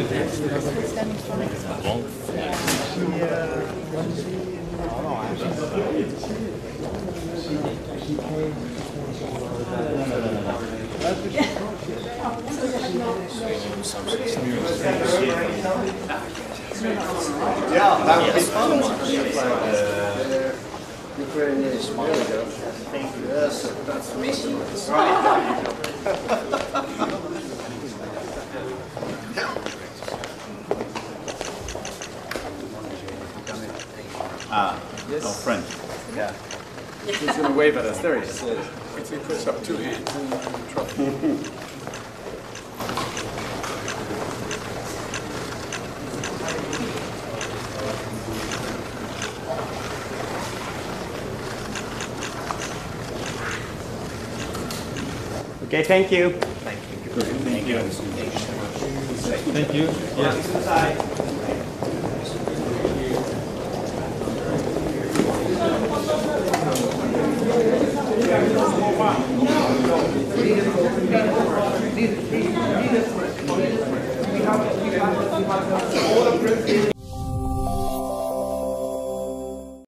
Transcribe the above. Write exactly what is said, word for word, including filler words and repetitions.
Yeah, that would be fun. Uh, Ukraine is my leader. Thank you. Yes, that's right. Ah, yes. Oh, French. Yeah. He's going to wave at us. There he is. It's a push up too. Yeah. Okay, thank you. Thank you. Thank you. Thank you. Thank you. Yeah. All the